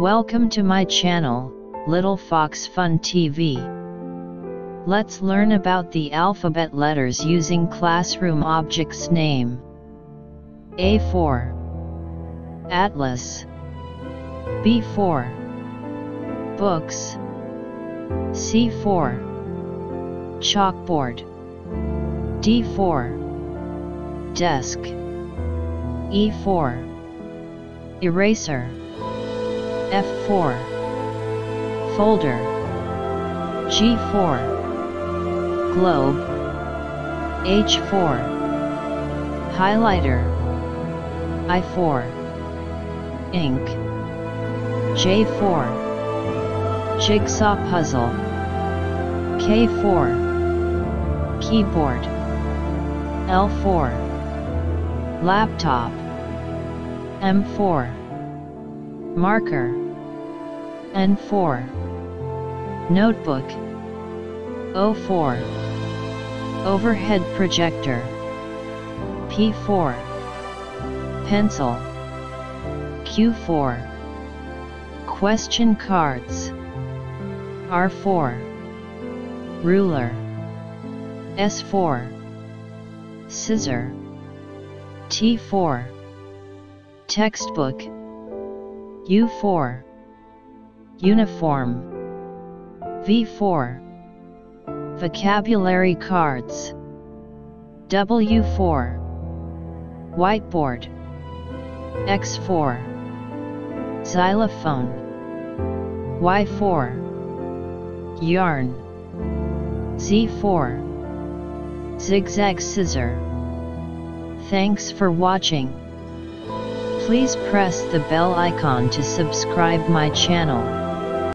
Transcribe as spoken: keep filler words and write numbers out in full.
Welcome to my channel, Little Fox Fun T V. Let's learn about the alphabet letters using classroom objects name. A for Atlas, B for Books, C for Chalkboard, D for Desk, E for Eraser, F for Folder, G for Globe, H for Highlighter, I for Ink, J for Jigsaw Puzzle, K for Keyboard, L for Laptop, M for Marker, N for Notebook, O for Overhead Projector, P for Pencil, Q for Question Cards, R for Ruler, S for Scissor, T for Textbook, U for Uniform, V for Vocabulary Cards, W for Whiteboard, X for Xylophone, Y for Yarn, Z for Zigzag Scissor. Thanks for watching. Please press the bell icon to subscribe my channel.